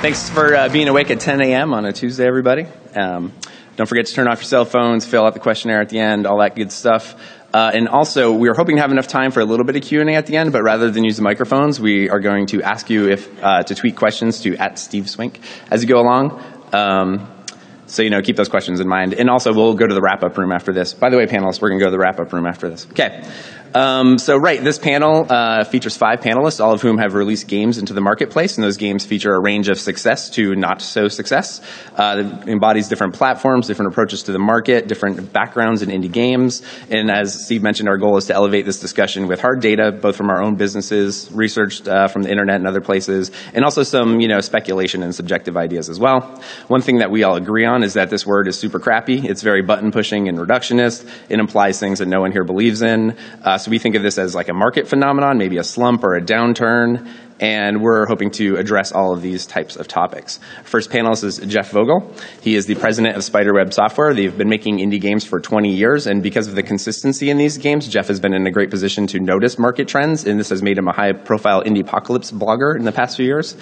Thanks for being awake at 10 a.m. on a Tuesday, everybody. Don't forget to turn off your cell phones, fill out the questionnaire at the end, all that good stuff. And also, we were hoping to have enough time for a little bit of Q&A at the end, but rather than use the microphones, we are going to ask you if to tweet questions to @SteveSwink as you go along. So, you know, keep those questions in mind. And also, we'll go to the wrap-up room after this. By the way, panelists, we're going to go to the wrap-up room after this. Okay. This panel features 5 panelists, all of whom have released games into the marketplace, and those games feature a range of success to not-so-success. It embodies different platforms, different approaches to the market, different backgrounds in indie games, and as Steve mentioned, our goal is to elevate this discussion with hard data, both from our own businesses, researched from the internet and other places, and also some, you know, speculation and subjective ideas as well. One thing that we all agree on is that this word is super crappy. It's very button-pushing and reductionist. It implies things that no one here believes in. So we think of this as like a market phenomenon, maybe a slump or a downturn, and we're hoping to address all of these types of topics. First panelist is Jeff Vogel. He is the president of Spiderweb Software. They've been making indie games for 20 years, and because of the consistency in these games, Jeff has been in a great position to notice market trends, and this has made him a high-profile Indiepocalypse blogger in the past few years.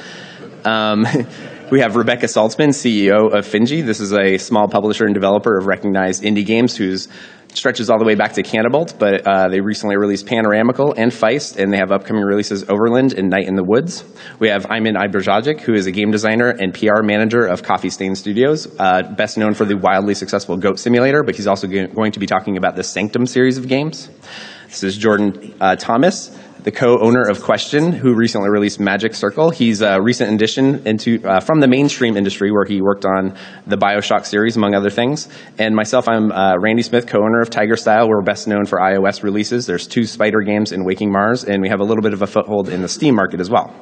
We have Rebecca Saltzman, CEO of Finji. This is a small publisher and developer of recognized indie games who's stretches all the way back to Canabalt, but they recently released Panoramical and Feist, and they have upcoming releases Overland and Night in the Woods. We have Armin Ibrisagic, who is a game designer and PR manager of Coffee Stain Studios, best known for the wildly successful Goat Simulator, but he's also going to be talking about the Sanctum series of games. This is Jordan Thomas, the co-owner of Question, who recently released Magic Circle. He's a recent addition from the mainstream industry, where he worked on the BioShock series, among other things. And myself, I'm Randy Smith, co-owner of Tiger Style. We're best known for iOS releases. There's 2 Spider games in Waking Mars, and we have a little bit of a foothold in the Steam market as well.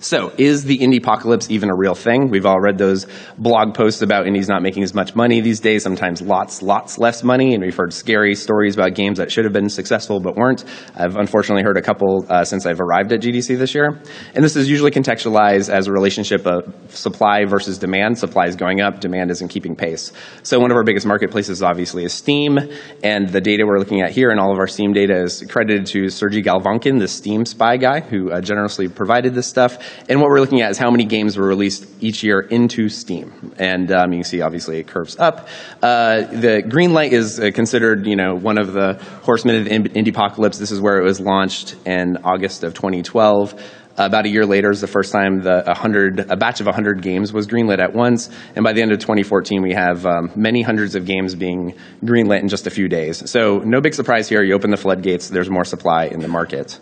So, is the Indiepocalypse even a real thing? We've all read those blog posts about indies not making as much money these days, sometimes lots less money, and we've heard scary stories about games that should have been successful but weren't. I've unfortunately heard a couple since I've arrived at GDC this year. And this is usually contextualized as a relationship of supply versus demand. Supply is going up, demand isn't keeping pace. So one of our biggest marketplaces obviously is Steam, and the data we're looking at here and all of our Steam data is credited to Sergey Galvankin, the Steam Spy guy, who generously provided this stuff. And what we're looking at is how many games were released each year into Steam. And you can see, obviously, it curves up. The Greenlight is considered, you know, one of the horsemen of the Indiepocalypse. This is where it was launched in August of 2012. About a year later is the first time a batch of 100 games was greenlit at once. And by the end of 2014, we have many hundreds of games being greenlit in just a few days. So no big surprise here. You open the floodgates, there's more supply in the market.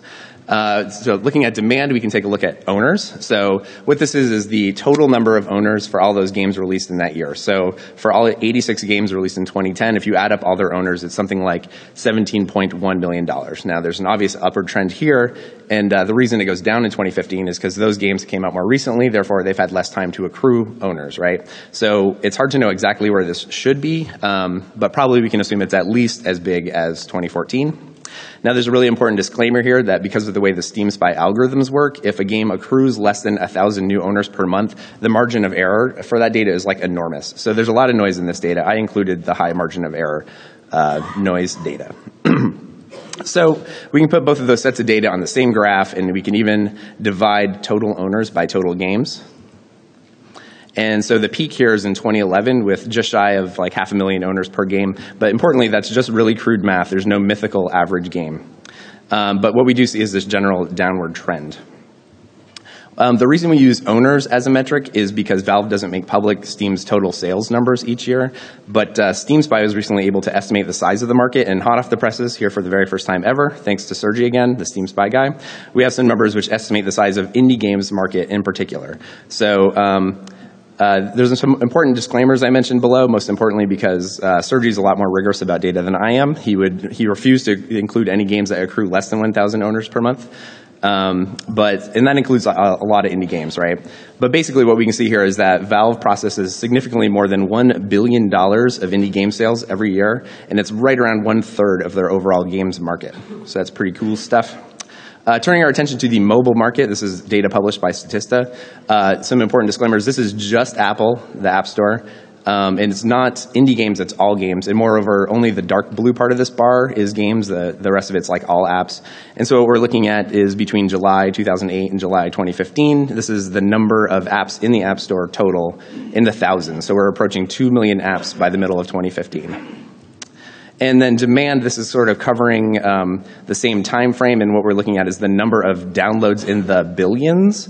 So looking at demand, we can take a look at owners. So what this is the total number of owners for all those games released in that year. So for all 86 games released in 2010, if you add up all their owners, it's something like $17.1 million. Now, there's an obvious upward trend here, and the reason it goes down in 2015 is because those games came out more recently, therefore they've had less time to accrue owners, right? So it's hard to know exactly where this should be, but probably we can assume it's at least as big as 2014. Now, there's a really important disclaimer here that because of the way the Steam Spy algorithms work, if a game accrues less than 1,000 new owners per month, the margin of error for that data is like enormous. So there's a lot of noise in this data. I included the high margin of error noise data. So we can put both of those sets of data on the same graph, and we can even divide total owners by total games. And so the peak here is in 2011 with just shy of like 500,000 owners per game. But importantly, that's just really crude math. There's no mythical average game. But what we do see is this general downward trend. The reason we use owners as a metric is because Valve doesn't make public Steam's total sales numbers each year, but Steam Spy was recently able to estimate the size of the market, and hot off the presses here for the very first time ever, thanks to Sergey again, the Steam Spy guy, we have some numbers which estimate the size of indie games market in particular. So there's some important disclaimers I mentioned below, most importantly because Sergey's a lot more rigorous about data than I am. He refused to include any games that accrue less than 1,000 owners per month. And that includes a lot of indie games, right? But basically what we can see here is that Valve processes significantly more than $1 billion of indie game sales every year, and it's right around 1/3 of their overall games market. So that's pretty cool stuff. Turning our attention to the mobile market, this is data published by Statista. Some important disclaimers. This is just Apple, the App Store. And it's not indie games, it's all games. And moreover, only the dark blue part of this bar is games. The rest of it's like all apps. And so what we're looking at is between July 2008 and July 2015. This is the number of apps in the App Store total in the thousands. So we're approaching 2 million apps by the middle of 2015. And then demand, this is sort of covering the same time frame. And what we're looking at is the number of downloads in the billions.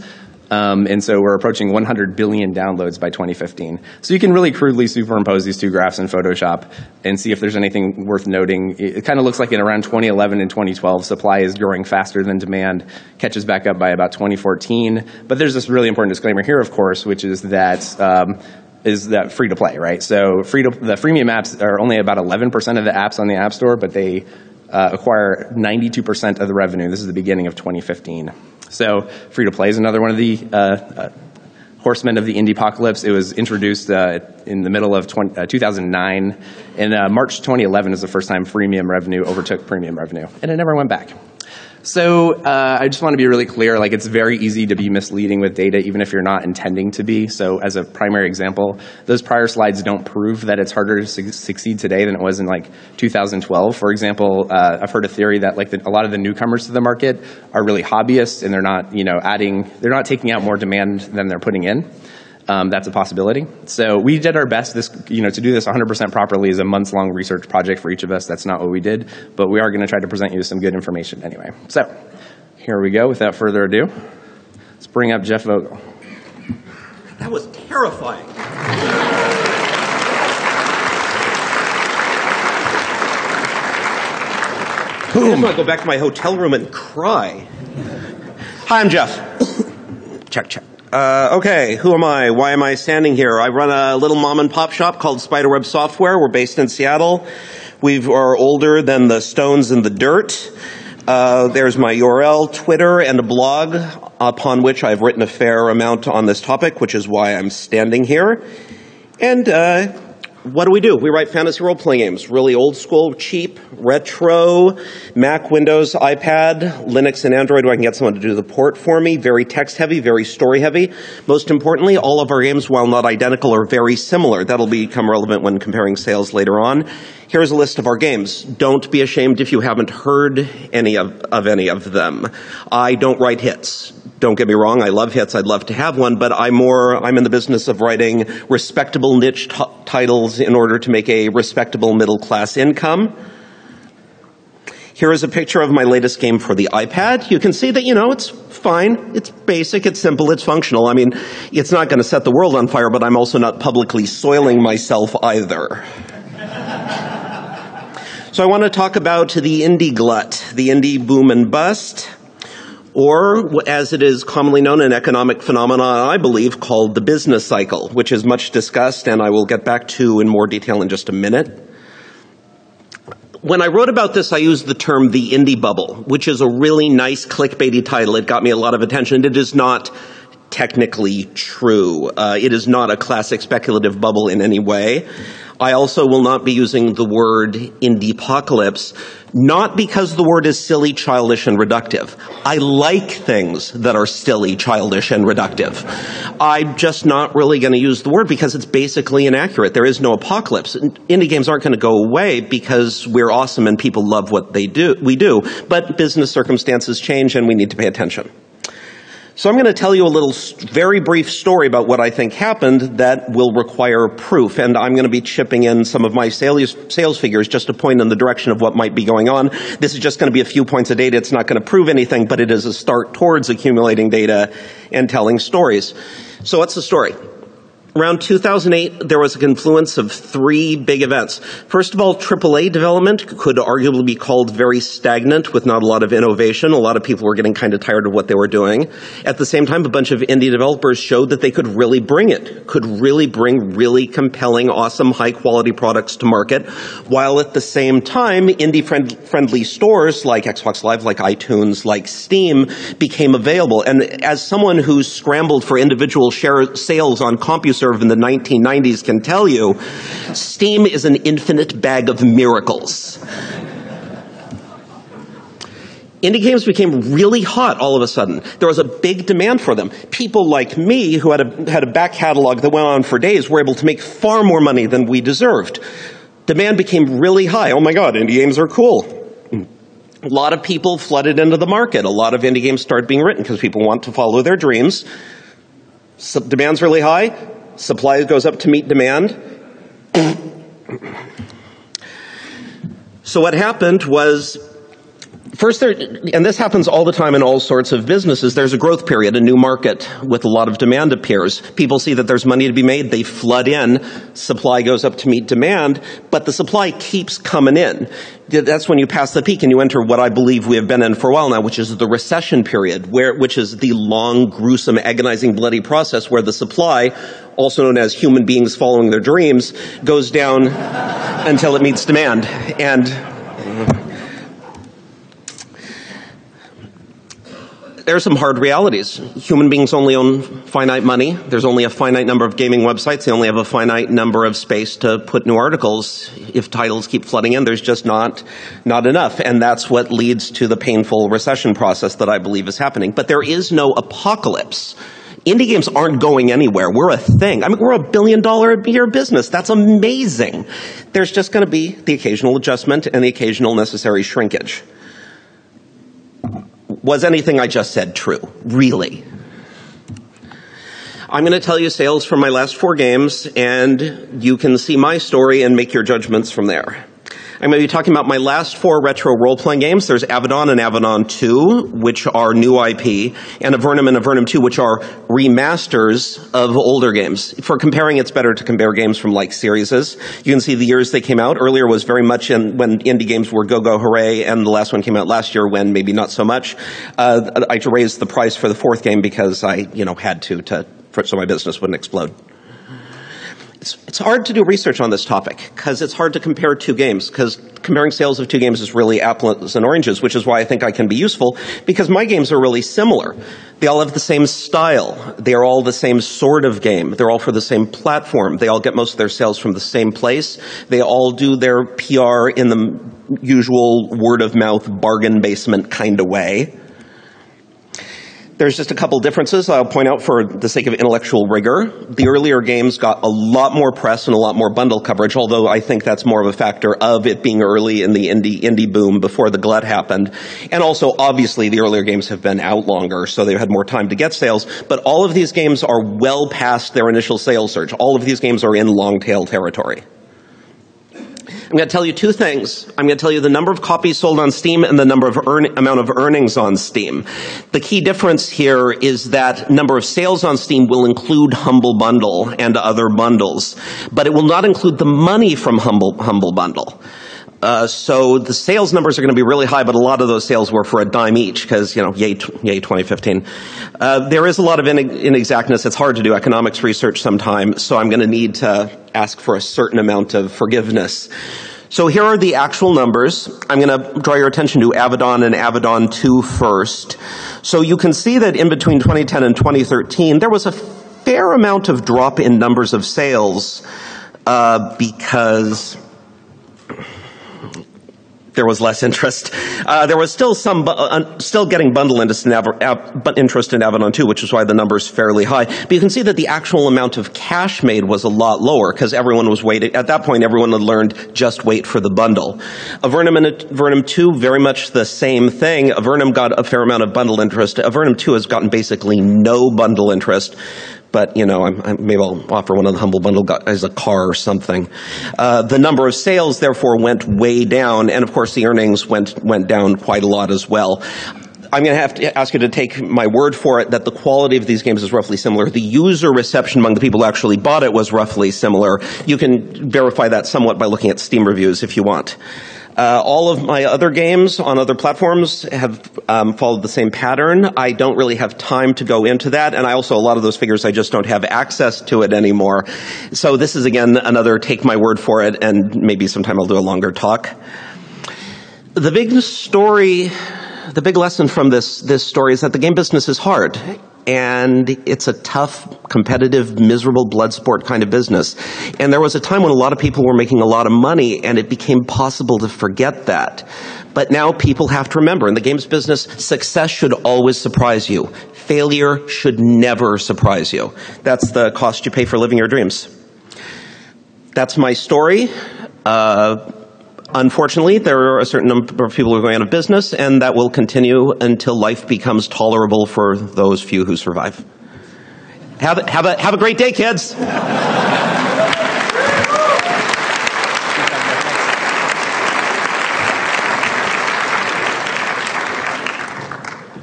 And so we're approaching 100 billion downloads by 2015. So you can really crudely superimpose these two graphs in Photoshop and see if there's anything worth noting. It kind of looks like in around 2011 and 2012, supply is growing faster than demand, catches back up by about 2014. But there's this really important disclaimer here, of course, which is that free to play, right? So the freemium apps are only about 11% of the apps on the App Store, but they acquire 92% of the revenue. This is the beginning of 2015. So free to play is another one of the horsemen of the Indiepocalypse. It was introduced in the middle of 2009, and March 2011 is the first time freemium revenue overtook premium revenue, and it never went back. So I just want to be really clear, like it's very easy to be misleading with data even if you're not intending to be. So as a primary example, those prior slides don't prove that it's harder to succeed today than it was in like 2012. For example, I've heard a theory that like a lot of the newcomers to the market are really hobbyists and they're not, you know, they're not taking out more demand than they're putting in. That's a possibility. So we did our best to do this 100% properly is a months-long research project for each of us. That's not what we did, but we are going to try to present you with some good information anyway. So here we go. Without further ado, let's bring up Jeff Vogel. That was terrifying. Boom. I'm going to go back to my hotel room and cry. Hi, I'm Jeff. Check, check. Okay, who am I? Why am I standing here? I run a little mom-and-pop shop called Spiderweb Software. We're based in Seattle. We are older than the stones and the dirt. There's my URL, Twitter, and a blog upon which I've written a fair amount on this topic, which is why I'm standing here. And what do? We write fantasy role-playing games. Really old school, cheap, retro, Mac, Windows, iPad, Linux, and Android, where I can get someone to do the port for me. Very text-heavy, very story-heavy. Most importantly, all of our games, while not identical, are very similar. That'll become relevant when comparing sales later on. Here's a list of our games. Don't be ashamed if you haven't heard any of them. I don't write hits. Don't get me wrong, I love hits, I'd love to have one, but I'm in the business of writing respectable niche titles in order to make a respectable middle-class income. Here is a picture of my latest game for the iPad. You can see that, you know, it's fine, it's basic, it's simple, it's functional. I mean, it's not going to set the world on fire, but I'm also not publicly soiling myself either. So I want to talk about the indie glut, the indie boom and bust, or as it is commonly known, an economic phenomenon, I believe, called the business cycle, which is much discussed and I will get back to in more detail in just a minute. When I wrote about this, I used the term the indie bubble, which is a really nice clickbaity title. It got me a lot of attention. It is not technically true. It is not a classic speculative bubble in any way. I also will not be using the word Indiepocalypse, not because the word is silly, childish, and reductive. I like things that are silly, childish, and reductive. I'm just not really going to use the word because it's basically inaccurate. There is no apocalypse. Indie games aren't going to go away because we're awesome and people love what we do, but business circumstances change and we need to pay attention. So I'm going to tell you a little very brief story about what I think happened that will require proof, and I'm going to be chipping in some of my sales figures just to point in the direction of what might be going on. This is just going to be a few points of data. It's not going to prove anything, but it is a start towards accumulating data and telling stories. So what's the story? Around 2008, there was a confluence of three big events. First of all, AAA development could arguably be called very stagnant with not a lot of innovation. A lot of people were getting kind of tired of what they were doing. At the same time, a bunch of indie developers showed that they could really bring it, could really bring really compelling, awesome, high-quality products to market, while at the same time, indie-friendly stores like Xbox Live, like iTunes, like Steam became available. And as someone who scrambled for individual share sales on CompuServe in the 1990s can tell you, Steam is an infinite bag of miracles. Indie games became really hot all of a sudden. There was a big demand for them. People like me, who had a back catalog that went on for days, were able to make far more money than we deserved. Demand became really high. Oh my God, indie games are cool. A lot of people flooded into the market. A lot of indie games started being written because people want to follow their dreams. So demand's really high. Supply goes up to meet demand. So what happened was, first there, and this happens all the time in all sorts of businesses, there's a growth period, a new market with a lot of demand appears. People see that there's money to be made, they flood in, supply goes up to meet demand, but the supply keeps coming in. That's when you pass the peak and you enter what I believe we have been in for a while now, which is the recession period, which is the long, gruesome, agonizing, bloody process where the supply, also known as human beings following their dreams, goes down until it meets demand. And there are some hard realities. Human beings only own finite money. There's only a finite number of gaming websites. They only have a finite number of space to put new articles. If titles keep flooding in, there's just not enough. And that's what leads to the painful recession process that I believe is happening. But there is no apocalypse. Indie games aren't going anywhere. We're a thing. I mean, we're $1 billion a year business. That's amazing. There's just going to be the occasional adjustment and the occasional necessary shrinkage. Was anything I just said true? Really? I'm going to tell you sales from my last 4 games, and you can see my story and make your judgments from there. I'm going to be talking about my last 4 retro role-playing games. There's Avadon and Avadon 2, which are new IP, and Avernum and Avernum 2, which are remasters of older games. For comparing, it's better to compare games from like series. You can see the years they came out. Earlier was very much when indie games were go-go hooray, and the last one came out last year when maybe not so much. I raised the price for the 4th game because I, had so my business wouldn't explode. It's hard to do research on this topic because it's hard to compare 2 games, because comparing sales of 2 games is really apples and oranges, which is why I think I can be useful, because my games are really similar. They all have the same style. They are all the same sort of game. They're all for the same platform. They all get most of their sales from the same place. They all do their PR in the usual word-of-mouth bargain basement kind of way. There's just a couple differences I'll point out for the sake of intellectual rigor. The earlier games got a lot more press and a lot more bundle coverage, although I think that's more of a factor of it being early in the indie boom before the glut happened. And also, obviously, the earlier games have been out longer, so they've had more time to get sales. But all of these games are well past their initial sales surge. All of these games are in long-tail territory. I'm going to tell you 2 things. I'm going to tell you the number of copies sold on Steam and the number of amount of earnings on Steam. The key difference here is that number of sales on Steam will include Humble Bundle and other bundles, but it will not include the money from Humble Bundle. So the sales numbers are going to be really high, but a lot of those sales were for a dime each because, yay 2015. There is a lot of inexactness. It's hard to do economics research sometimes, so I'm going to need to ask for a certain amount of forgiveness. So here are the actual numbers. I'm going to draw your attention to Avadon and Avadon 2 first. So you can see that in between 2010 and 2013, there was a fair amount of drop in numbers of sales because there was less interest. There was still some, still getting bundle interest in Avadon 2, which is why the number's fairly high. But you can see that the actual amount of cash made was a lot lower because everyone was waiting. At that point, everyone had learned just wait for the bundle. Avernum and Avernum 2, very much the same thing. Avernum got a fair amount of bundle interest. Avernum 2 has gotten basically no bundle interest. But, maybe I'll offer one of the Humble Bundle as a car or something. The number of sales, therefore, went way down. And, of course, the earnings went down quite a lot as well. I'm going to have to ask you to take my word for it that the quality of these games is roughly similar. The user reception among the people who actually bought it was roughly similar. You can verify that somewhat by looking at Steam reviews if you want. All of my other games on other platforms have followed the same pattern. I don't really have time to go into that, and I also, a lot of those figures, I just don't have access to it anymore. So this is, again, another take my word for it, and maybe sometime I'll do a longer talk. The big story, the big lesson from this story is that the game business is hard. And it's a tough, competitive, miserable blood sport kind of business. And there was a time when a lot of people were making a lot of money, and it became possible to forget that. But now people have to remember, in the games business, success should always surprise you. Failure should never surprise you. That's the cost you pay for living your dreams. That's my story. Unfortunately, there are a certain number of people who are going out of business, and that will continue until life becomes tolerable for those few who survive. Have a great day, kids.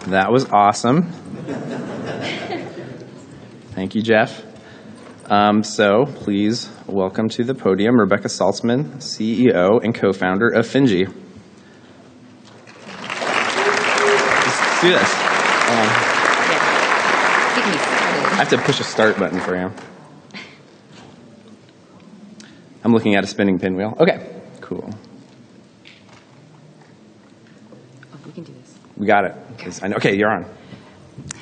That was awesome. Thank you, Jeff. So please welcome to the podium Rebecca Saltzman, CEO and co-founder of Finji. Let's do this. I have to push a start button for you. I'm looking at a spinning pinwheel. Okay, cool. Oh, we can do this. We got it. Okay, you're on.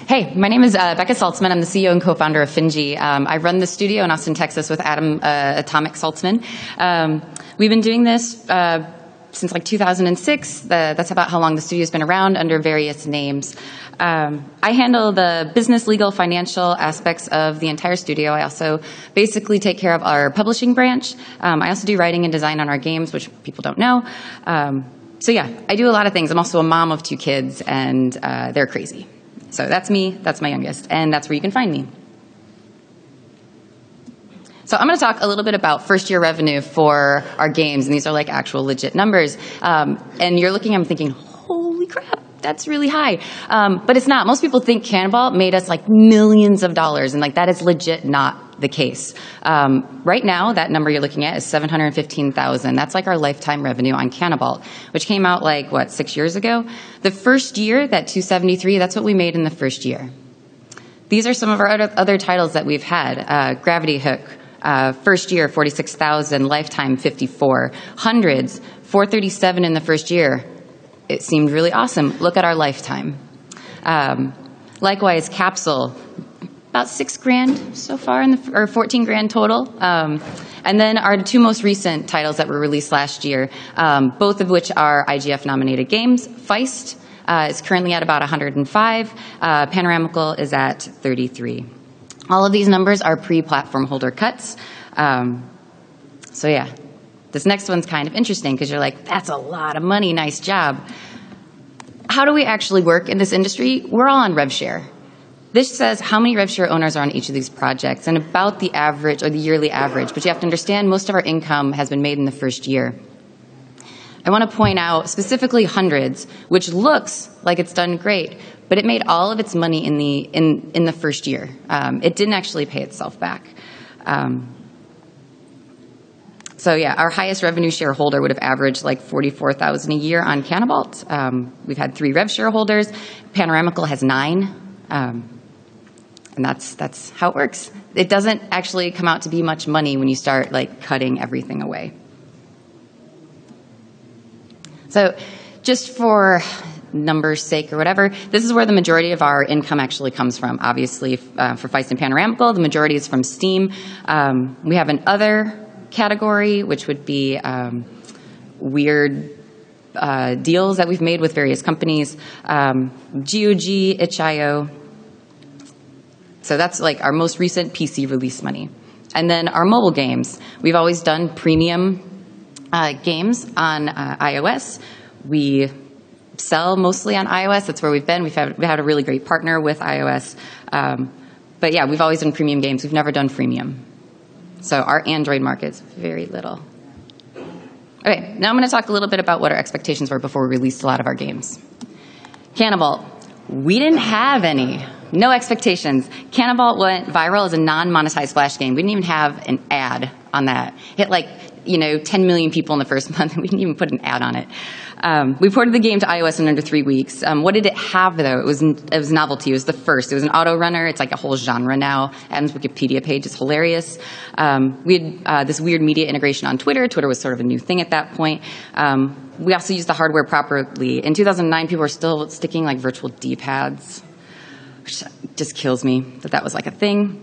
Hey, my name is Becca Saltzman. I'm the CEO and co-founder of Finji. I run the studio in Austin, Texas with Adam Atomic Saltzman. We've been doing this since like 2006. That's about how long the studio's been around under various names. I handle the business, legal, financial aspects of the entire studio. I also basically take care of our publishing branch. I also do writing and design on our games, which people don't know. So yeah, I do a lot of things. I'm also a mom of 2 kids, and they're crazy. So that's me, that's my youngest, and that's where you can find me. So I'm going to talk a little bit about first-year revenue for our games, and these are like actual legit numbers. And you're looking, I'm thinking, holy crap, that's really high. But it's not. Most people think Canabalt made us like millions of dollars, and like that is legit not the case. Right now, that number you're looking at is $715,000. That's like our lifetime revenue on Canabalt, which came out like, what, 6 years ago? The first year, that 273, that's what we made in the first year. These are some of our other titles that we've had. Gravity Hook. First year, 46,000, lifetime 54. Hundreds, 437 in the first year. It seemed really awesome. Look at our lifetime. Likewise, Capsule, about $6 grand so far, or 14 grand total. And then our 2 most recent titles that were released last year, both of which are IGF-nominated games. Feist is currently at about 105. Panoramical is at 33. All of these numbers are pre-platform holder cuts. So yeah, this next one's kind of interesting because you're like, that's a lot of money, nice job. How do we actually work in this industry? We're all on rev share. This says how many rev share owners are on each of these projects and about the average or the yearly average, but you have to understand most of our income has been made in the first year. I want to point out specifically Hundreds, which looks like it's done great, but it made all of its money in the first year. It didn't actually pay itself back. So yeah, our highest revenue shareholder would have averaged like $44,000 a year on Canabalt. We've had 3 rev shareholders. Panoramical has 9, and that's how it works. It doesn't actually come out to be much money when you start like cutting everything away. So just for numbers' sake or whatever, this is where the majority of our income actually comes from. Obviously, for Feist and Panoramical, the majority is from Steam. We have an other category, which would be weird deals that we've made with various companies, GOG, itch.io. So that's like our most recent PC release money. And then our mobile games. We've always done premium games on iOS. We sell mostly on iOS. That's where we've been. We've had a really great partner with iOS. But yeah, we've always done premium games. We've never done freemium. So our Android market's very little. Okay, now I'm going to talk a little bit about what our expectations were before we released a lot of our games. Canabalt. We didn't have any. No expectations. Canabalt went viral as a non-monetized Flash game. We didn't even have an ad on that. Hit like 10 million people in the first month, and we didn't even put an ad on it. We ported the game to iOS in under 3 weeks. What did it have, though? It was novelty. It was the first. It was an auto-runner. It's like a whole genre now. Adam's Wikipedia page is hilarious. We had this weird media integration on Twitter. Twitter was sort of a new thing at that point. We also used the hardware properly. In 2009, people were still sticking like virtual D-pads, which just kills me that was like a thing.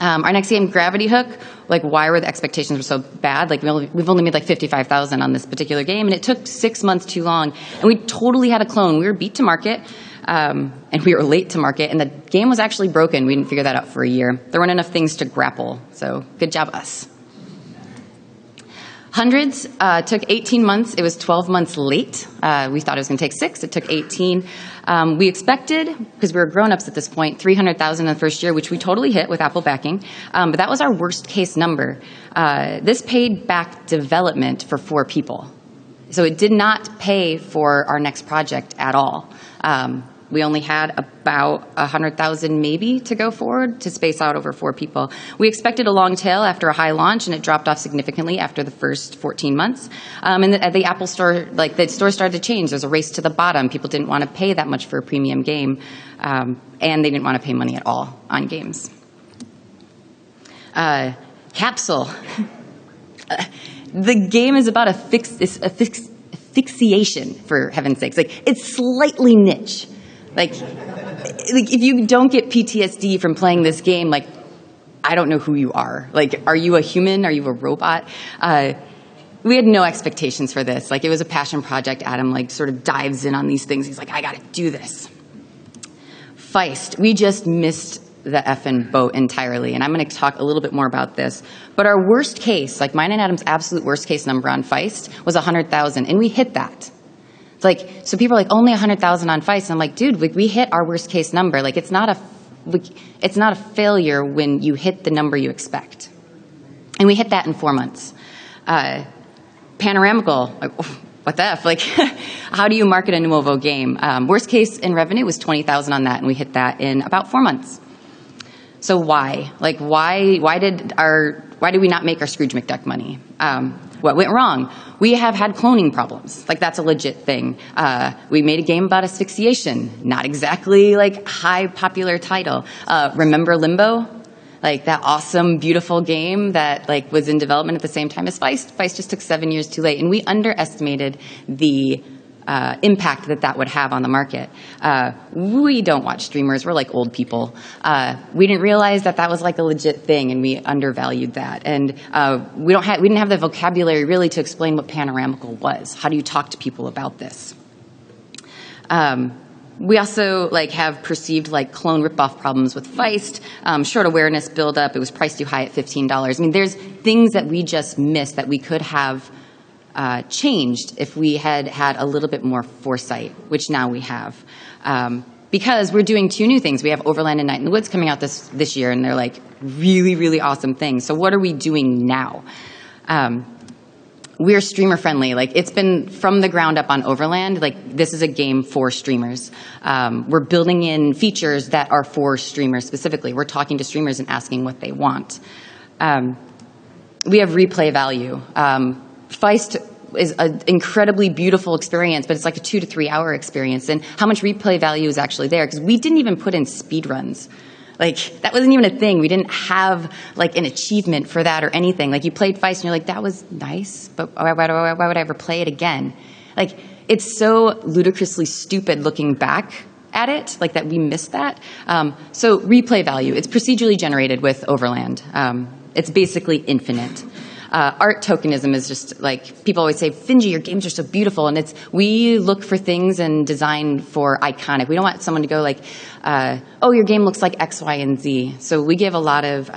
Our next game, Gravity Hook, like why were the expectations were so bad? Like we've only made like 55,000 on this particular game, and it took 6 months too long. And we totally had a clone. We were beat to market, and we were late to market, and the game was actually broken. We didn't figure that out for a year. There weren't enough things to grapple, so good job us. Hundreds took 18 months. It was 12 months late. We thought it was going to take 6. It took 18. We expected, because we were grown-ups at this point, 300,000 in the first year, which we totally hit with Apple backing. But that was our worst-case number. This paid back development for 4 people. So it did not pay for our next project at all. We only had about 100,000 maybe to go forward to space out over 4 people. We expected a long tail after a high launch, and it dropped off significantly after the first 14 months. And at the Apple store, like the store started to change. There was a race to the bottom. People didn't want to pay that much for a premium game, and they didn't want to pay money at all on games. Capsule. The game is about asphyxiation, for heaven's sakes. Like, it's slightly niche. Like, if you don't get PTSD from playing this game, like, I don't know who you are. Like, are you a human? Are you a robot? We had no expectations for this. Like, it was a passion project. Adam, like, sort of dives in on these things. He's like, I gotta do this. Feist. We just missed the effing boat entirely, and I'm going to talk a little bit more about this. But our worst case, like mine and Adam's absolute worst case number on Feist was 100,000, and we hit that. Like, so people are like, only 100,000 on Feist. And I'm like, dude, we hit our worst case number. Like, it's not a failure when you hit the number you expect. And we hit that in 4 months. Panoramical, like, what the F? Like, how do you market a Nuovo game? Worst case in revenue was 20,000 on that, and we hit that in about 4 months. So why? Like, why did we not make our Scrooge McDuck money? What went wrong? We have had cloning problems. Like, that's a legit thing. We made a game about asphyxiation. Not exactly, like, high popular title. Remember Limbo? Like, that awesome, beautiful game that, like, was in development at the same time as Feist. Feist just took 7 years too late. And we underestimated the impact that would have on the market. We don't watch streamers. We're like old people. We didn't realize that was like a legit thing, and we undervalued that. And we didn't have the vocabulary really to explain what Panoramical was. How do you talk to people about this? We also like have perceived like clone ripoff problems with Feist, short awareness buildup. It was priced too high at $15. I mean, there's things that we just missed that we could have changed if we had had a little bit more foresight, which now we have. Because we're doing 2 new things. We have Overland and Night in the Woods coming out this year, and they're like really, really awesome things. So what are we doing now? We're streamer friendly. Like, it's been from the ground up on Overland. Like, this is a game for streamers. We're building in features that are for streamers specifically. We're talking to streamers and asking what they want. We have replay value. Feist is an incredibly beautiful experience, but it's like a 2 to 3 hour experience. And how much replay value is actually there? Because we didn't even put in speed runs. Like, that wasn't even a thing. We didn't have like an achievement for that or anything. Like, you played Feist and you're like, that was nice, but why would I ever play it again? Like, it's so ludicrously stupid looking back at it, like that we missed that. So replay value, it's procedurally generated with Overland. It's basically infinite. Art tokenism is just like, people always say, Finji, your games are so beautiful. And it's, we look for things and design for iconic. We don't want someone to go like, oh, your game looks like X, Y, and Z. So we give a lot of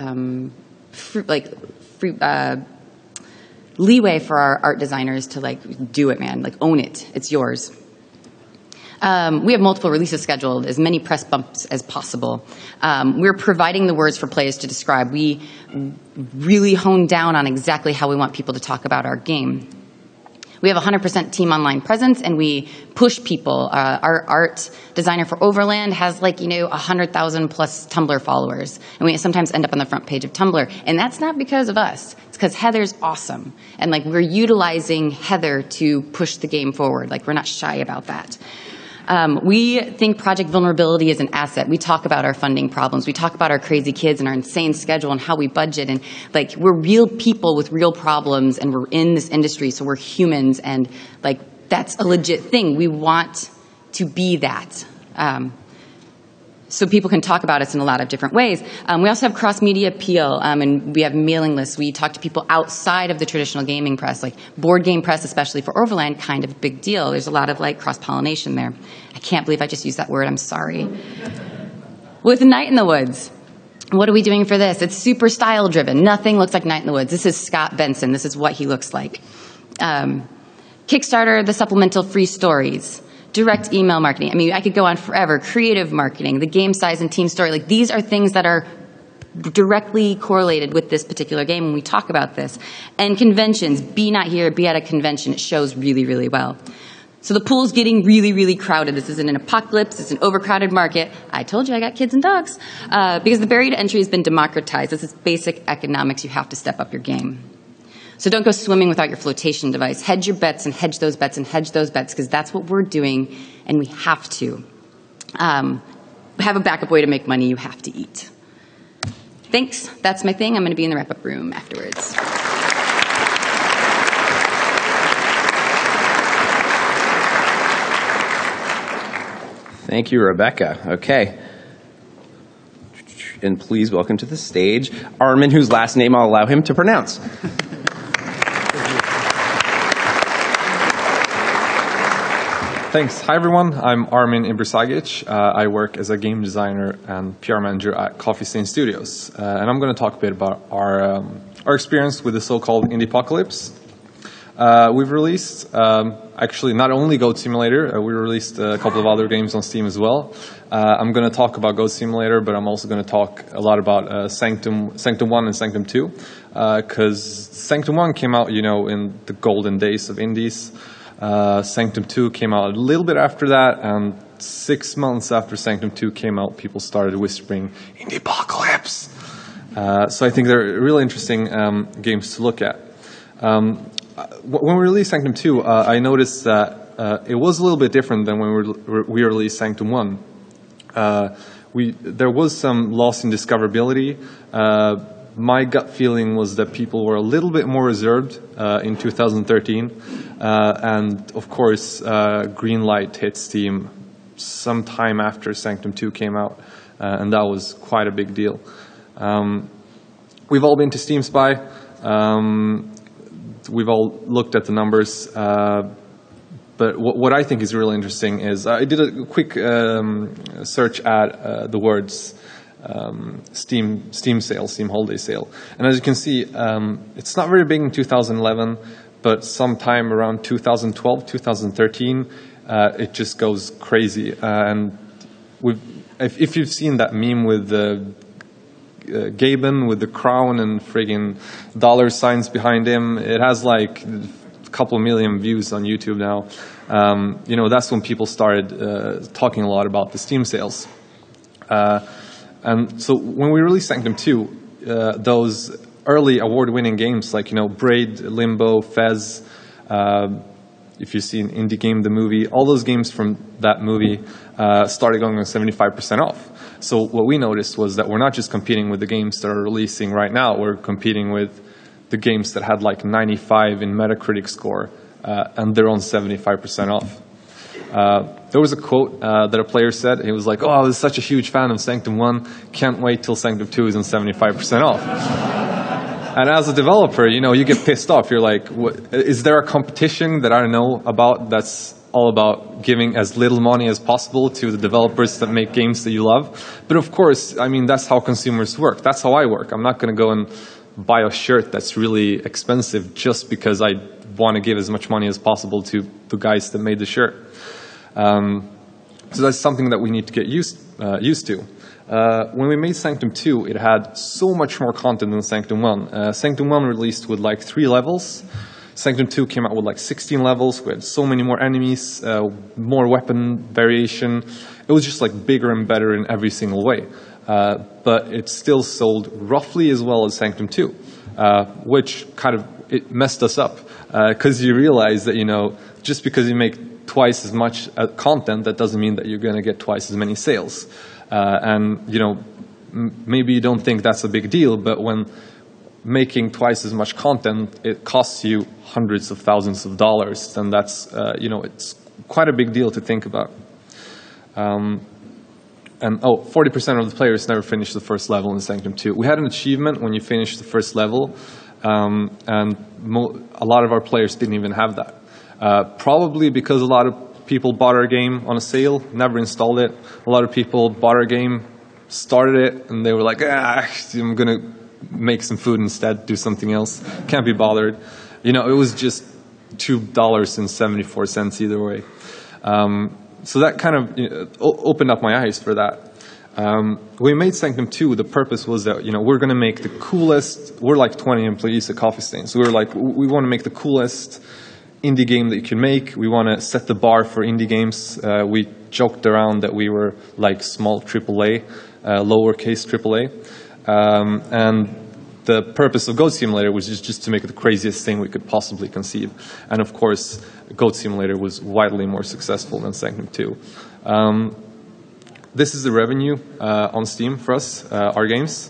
leeway for our art designers to like, do it, man, like own it, it's yours. We have multiple releases scheduled, as many press bumps as possible. We're providing the words for players to describe. We really hone down on exactly how we want people to talk about our game. We have 100% team online presence, and we push people. Our art designer for Overland has, like, you know, 100,000 plus Tumblr followers. And we sometimes end up on the front page of Tumblr. And that's not because of us. It's because Heather's awesome. And, like, we're utilizing Heather to push the game forward. Like, we're not shy about that. We think project vulnerability is an asset. We talk about our funding problems. We talk about our crazy kids and our insane schedule and how we budget. And like, we're real people with real problems, and we're in this industry, so we're humans. And like, that's a legit thing. We want to be that. so people can talk about us in a lot of different ways. We also have cross-media appeal, and we have mailing lists. We talk to people outside of the traditional gaming press, like board game press, especially for Overland, kind of a big deal. There's a lot of like cross-pollination there. I can't believe I just used that word. I'm sorry. With Night in the Woods, what are we doing for this? It's super style-driven. Nothing looks like Night in the Woods. This is Scott Benson. This is what he looks like. Kickstarter, the supplemental free stories. Direct email marketing. I mean, I could go on forever. Creative marketing, the game size and team story. Like, these are things that are directly correlated with this particular game when we talk about this. And conventions. Be not here, be at a convention. It shows really, really well. So the pool's getting really, really crowded. This isn't an apocalypse. It's an overcrowded market. I told you I got kids and dogs. Because the barrier to entry has been democratized. This is basic economics. You have to step up your game. So don't go swimming without your flotation device. Hedge your bets and hedge those bets and hedge those bets, because that's what we're doing, and we have to. Have a backup way to make money. You have to eat. Thanks. That's my thing. I'm going to be in the wrap-up room afterwards. Thank you, Rebecca. Okay. And please welcome to the stage Armin, whose last name I'll allow him to pronounce. Thanks. Hi, everyone. I'm Armin Ibrisagic. I work as a game designer and PR manager at Coffee Stain Studios. And I'm going to talk a bit about our experience with the so-called Indiepocalypse. We've released, actually, not only Goat Simulator. We released a couple of other games on Steam as well. I'm going to talk about Goat Simulator, but I'm also going to talk a lot about Sanctum 1 and Sanctum 2. Because Sanctum 1 came out, you know, in the golden days of indies. Sanctum 2 came out a little bit after that, and 6 months after Sanctum 2 came out, people started whispering, Indiepocalypse! So I think they're really interesting games to look at. When we released Sanctum 2, I noticed that it was a little bit different than when we released Sanctum 1. There was some loss in discoverability. My gut feeling was that people were a little bit more reserved in 2013. And, of course, Greenlight hit Steam sometime after Sanctum 2 came out, and that was quite a big deal. We've all been to Steam Spy. We've all looked at the numbers. But what I think is really interesting is I did a quick search at the words Steam sale, Steam holiday sale. And as you can see, it's not very big in 2011, but sometime around 2012, 2013, it just goes crazy. And if you've seen that meme with the Gaben with the crown and friggin' dollar signs behind him, it has like a couple million views on YouTube now. You know, that's when people started talking a lot about the Steam sales. And so when we released Sanctum 2, those early award-winning games like, you know, Braid, Limbo, Fez, if you've seen Indie Game, the movie, all those games from that movie started going on 75% off. So what we noticed was that we're not just competing with the games that are releasing right now, we're competing with the games that had like 95 in Metacritic score, and they're on 75% off. There was a quote that a player said. He was like, oh, I was such a huge fan of Sanctum 1, can't wait till Sanctum 2 is on 75% off. And as a developer, you know, you get pissed off. You're like, what, is there a competition that I know about that's all about giving as little money as possible to the developers that make games that you love? But of course, I mean, that's how consumers work. That's how I work. I'm not going to go and buy a shirt that's really expensive just because I want to give as much money as possible to the guys that made the shirt. So that's something that we need to get used to. When we made Sanctum 2, it had so much more content than Sanctum 1. Sanctum 1 released with like 3 levels. Sanctum 2 came out with like 16 levels. We had so many more enemies, more weapon variation. It was just like bigger and better in every single way. But it still sold roughly as well as Sanctum 2, which kind of it messed us up. Because you realize that, you know, just because you make twice as much content, that doesn't mean that you're going to get twice as many sales. And, you know, maybe you don't think that's a big deal, but when making twice as much content, it costs you hundreds of thousands of dollars, then that's, you know, it's quite a big deal to think about. And oh, 40% of the players never finished the first level in Sanctum 2. We had an achievement when you finish the first level, and a lot of our players didn't even have that. Probably because a lot of people bought our game on a sale, never installed it. A lot of people bought our game, started it, and they were like, ah, I'm going to make some food instead, do something else. Can't be bothered. You know, it was just $2.74 either way. So that kind of opened up my eyes for that. We made Sanctum 2. The purpose was that, you know, we're going to make the coolest. We're like 20 employees at Coffee Stain. So we were like, we want to make the coolest indie game that you can make. We want to set the bar for indie games. We joked around that we were like small AAA, lowercase AAA. And the purpose of Goat Simulator was just to make it the craziest thing we could possibly conceive. And of course, Goat Simulator was widely more successful than Sanctum 2. This is the revenue on Steam for us, our games.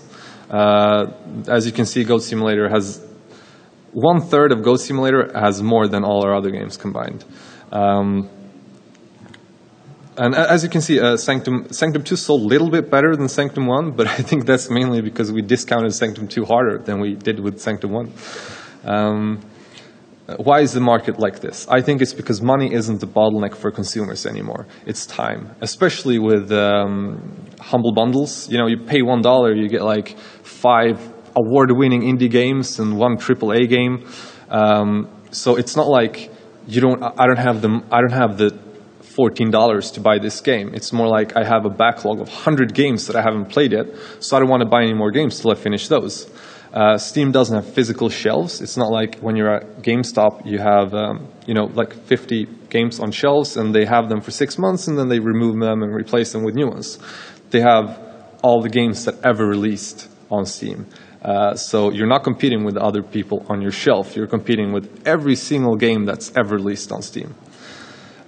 As you can see, Goat Simulator has... One-third of Goat Simulator has more than all our other games combined. And as you can see, Sanctum 2 sold a little bit better than Sanctum 1, but I think that's mainly because we discounted Sanctum 2 harder than we did with Sanctum 1. Why is the market like this? I think it's because money isn't the bottleneck for consumers anymore. It's time, especially with Humble Bundles. You know, you pay $1, you get like 5 award-winning indie games and 1 AAA game. So it's not like you don't. I don't have the $14 to buy this game. It's more like I have a backlog of 100 games that I haven't played yet, so I don't want to buy any more games till I finish those. Steam doesn't have physical shelves. It's not like when you're at GameStop, you have you know, like 50 games on shelves, and they have them for 6 months, and then they remove them and replace them with new ones. They have all the games that ever released on Steam. So you're not competing with other people on your shelf. You're competing with every single game that's ever released on Steam.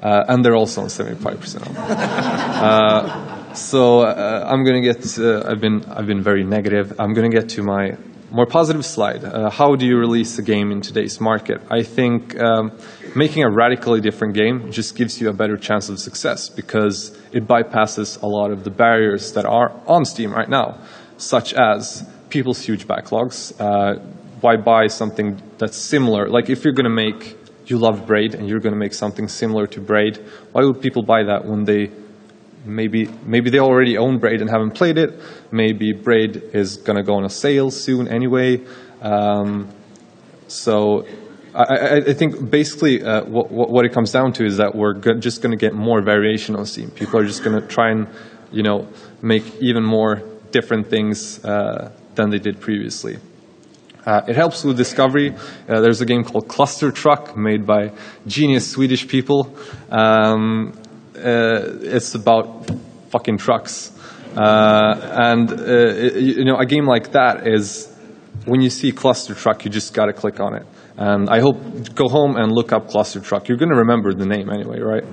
And they're also on 75% off. So I'm going to get. I've been very negative. I'm going to get to my more positive slide. How do you release a game in today's market? I think making a radically different game just gives you a better chance of success because it bypasses a lot of the barriers that are on Steam right now, such as people's huge backlogs. Why buy something that's similar? Like if you're going to make. You love Braid, and you're going to make something similar to Braid. Why would people buy that when they maybe they already own Braid and haven't played it? Maybe Braid is going to go on a sale soon anyway. So I think basically what it comes down to is that we're just going to get more variation on Steam. People are just going to try and, you know, make even more different things than they did previously. It helps with discovery. There's a game called Cluster Truck made by genius Swedish people. It's about fucking trucks. You know, a game like that is, when you see Cluster Truck, you just got to click on it. And I hope, go home and look up Cluster Truck. You're going to remember the name anyway, right?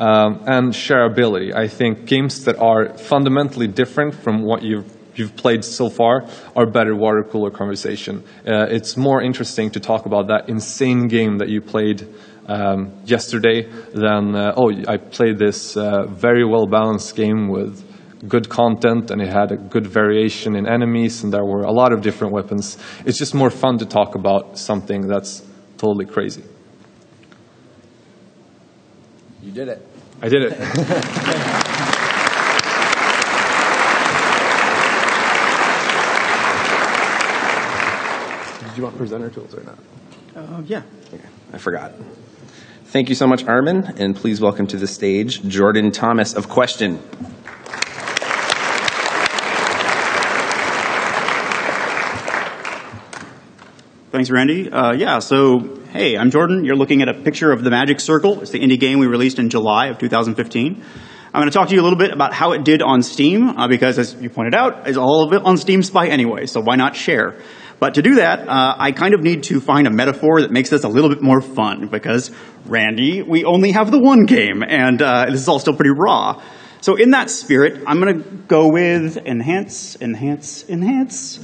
And shareability. I think games that are fundamentally different from what you've played so far are better water cooler conversation. It's more interesting to talk about that insane game that you played yesterday than, oh, I played this very well-balanced game with good content and it had a good variation in enemies and there were a lot of different weapons. It's just more fun to talk about something that's totally crazy. You did it. I did it. Do you want presenter tools or not? Yeah. Okay. I forgot. Thank you so much, Armin, and please welcome to the stage Jordan Thomas of Question. Thanks, Randy. Yeah, so, hey, I'm Jordan. You're looking at a picture of the Magic Circle. It's the indie game we released in July of 2015. I'm going to talk to you a little bit about how it did on Steam, because, as you pointed out, it's all of it on Steam Spy anyway, so why not share? But to do that, I kind of need to find a metaphor that makes this a little bit more fun, because, Randy, we only have the one game, and this is all still pretty raw. So in that spirit, I'm going to go with enhance, enhance, enhance.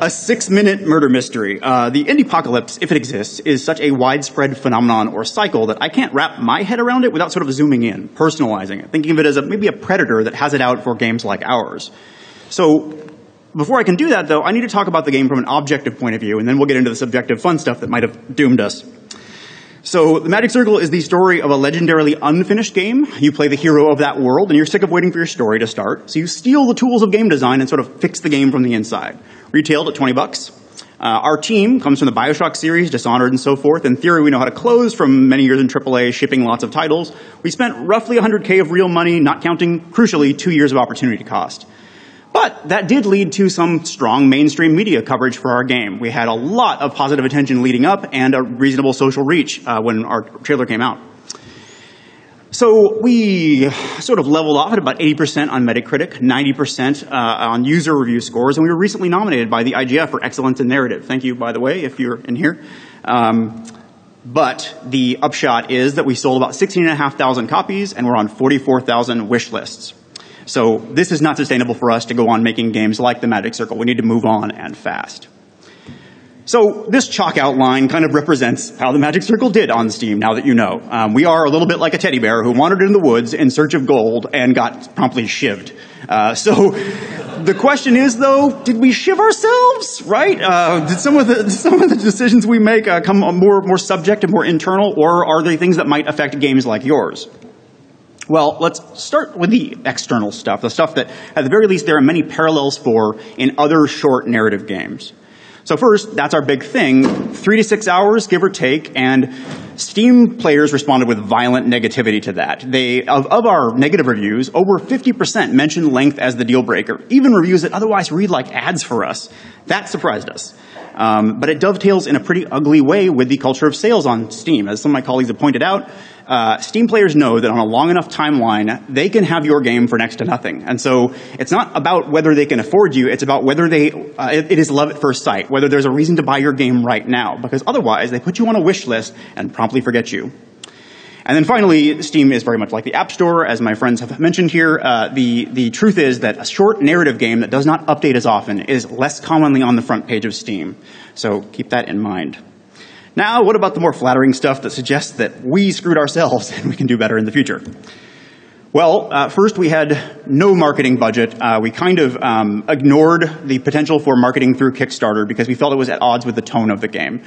A 6-minute murder mystery. The Indiepocalypse, if it exists, is such a widespread phenomenon or cycle that I can't wrap my head around it without sort of zooming in, personalizing it, thinking of it as maybe a predator that has it out for games like ours. So before I can do that, though, I need to talk about the game from an objective point of view, and then we'll get into the subjective fun stuff that might have doomed us. So the Magic Circle is the story of a legendarily unfinished game. You play the hero of that world, and you're sick of waiting for your story to start. So you steal the tools of game design and sort of fix the game from the inside. Retailed at $20. Our team comes from the BioShock series, Dishonored and so forth. In theory, we know how to close from many years in AAA, shipping lots of titles. We spent roughly $100K of real money, not counting, crucially, 2 years of opportunity cost. But that did lead to some strong mainstream media coverage for our game. We had a lot of positive attention leading up and a reasonable social reach when our trailer came out. So we sort of leveled off at about 80% on Metacritic, 90% on user review scores, and we were recently nominated by the IGF for Excellence in Narrative. Thank you, by the way, if you're in here. But the upshot is that we sold about 16,500 copies, and we're on 44,000 wish lists. So this is not sustainable for us to go on making games like the Magic Circle. We need to move on and fast. So this chalk outline kind of represents how the Magic Circle did on Steam, now that you know. We are a little bit like a teddy bear who wandered in the woods in search of gold and got promptly shivved. So the question is, though, did we shiv ourselves, right? Did some of the decisions we make come more subjective and more internal, or are they things that might affect games like yours? Well, let's start with the external stuff, the stuff that, at the very least, there are many parallels for in other short narrative games. So first, that's our big thing, 3 to 6 hours, give or take, and Steam players responded with violent negativity to that. They, of our negative reviews, over 50% mentioned length as the deal breaker, even reviews that otherwise read like ads for us. That surprised us. But it dovetails in a pretty ugly way with the culture of sales on Steam. As some of my colleagues have pointed out, Steam players know that on a long enough timeline, they can have your game for next to nothing. And so it's not about whether they can afford you, it's about whether they, it is love at first sight, whether there's a reason to buy your game right now, because otherwise they put you on a wish list and promptly forget you. And then finally, Steam is very much like the App Store, as my friends have mentioned here. The truth is that a short narrative game that does not update as often is less commonly on the front page of Steam. So keep that in mind. Now, what about the more flattering stuff that suggests that we screwed ourselves and we can do better in the future? Well, first, we had no marketing budget. We kind of ignored the potential for marketing through Kickstarter because we felt it was at odds with the tone of the game.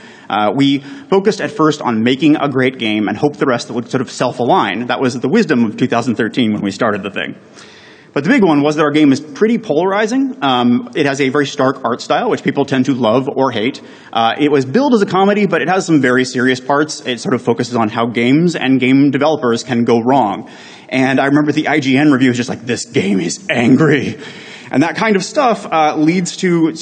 We focused at first on making a great game and hoped the rest would sort of self-align. That was the wisdom of 2013 when we started the thing. But the big one was that our game is pretty polarizing. It has a very stark art style, which people tend to love or hate. It was billed as a comedy, but it has some very serious parts. It sort of focuses on how games and game developers can go wrong. And I remember the IGN review was just like, this game is angry. And that kind of stuff leads to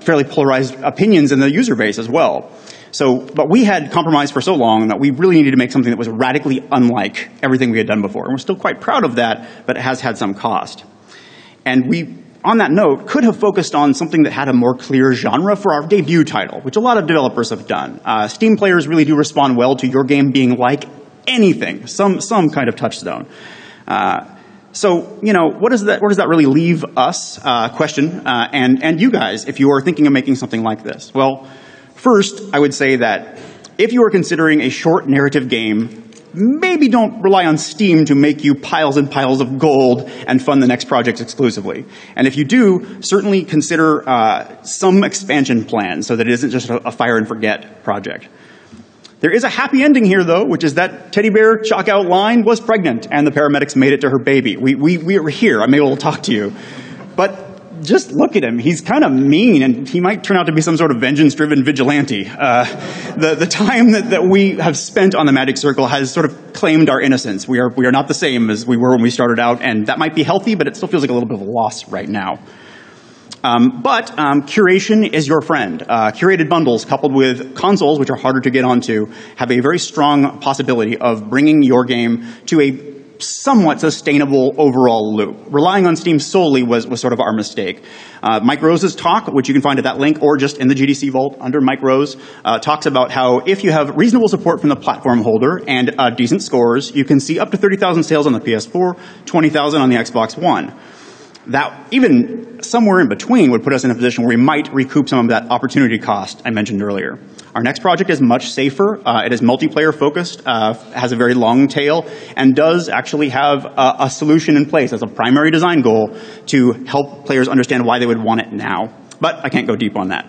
fairly polarized opinions in the user base as well. So, but we had compromised for so long that we really needed to make something that was radically unlike everything we had done before. And we're still quite proud of that, but it has had some cost. And we, on that note, could have focused on something that had a more clear genre for our debut title, which a lot of developers have done. Steam players really do respond well to your game being like anything, some kind of touchstone. So, you know, where does that really leave us, Question, and you guys, if you are thinking of making something like this? Well, first, I would say that if you are considering a short narrative game, maybe don't rely on Steam to make you piles and piles of gold and fund the next project exclusively. And if you do, certainly consider some expansion plan so that it isn't just a fire and forget project. There is a happy ending here, though, which is that teddy bear chalk out line was pregnant and the paramedics made it to her baby. We are here. I'm able to talk to you. But just look at him. He's kind of mean, and he might turn out to be some sort of vengeance-driven vigilante. The time that we have spent on the Magic Circle has sort of claimed our innocence. We are not the same as we were when we started out, and that might be healthy, but it still feels like a little bit of a loss right now. Curation is your friend. Curated bundles coupled with consoles, which are harder to get onto, have a very strong possibility of bringing your game to a somewhat sustainable overall loop. Relying on Steam solely was sort of our mistake. Mike Rose's talk, which you can find at that link or just in the GDC vault under Mike Rose, talks about how if you have reasonable support from the platform holder and decent scores, you can see up to 30,000 sales on the PS4, 20,000 on the Xbox One. That even somewhere in between would put us in a position where we might recoup some of that opportunity cost I mentioned earlier. Our next project is much safer. It is multiplayer focused, has a very long tail, and does actually have a solution in place as a primary design goal to help players understand why they would want it now. But I can't go deep on that.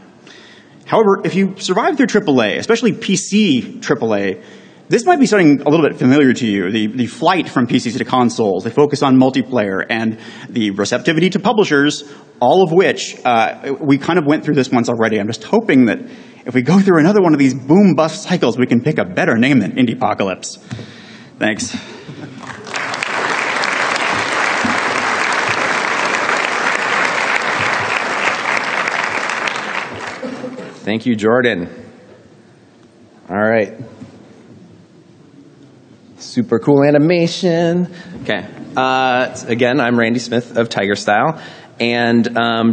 However, if you survive through AAA, especially PC AAA, this might be something a little bit familiar to you, the flight from PCs to consoles, the focus on multiplayer, and the receptivity to publishers, all of which we kind of went through this once already. I'm just hoping that if we go through another one of these boom-bust cycles, we can pick a better name than Indiepocalypse. Thanks. Thank you, Jordan. All right. Super cool animation. Okay. Again, I'm Randy Smith of Tiger Style. And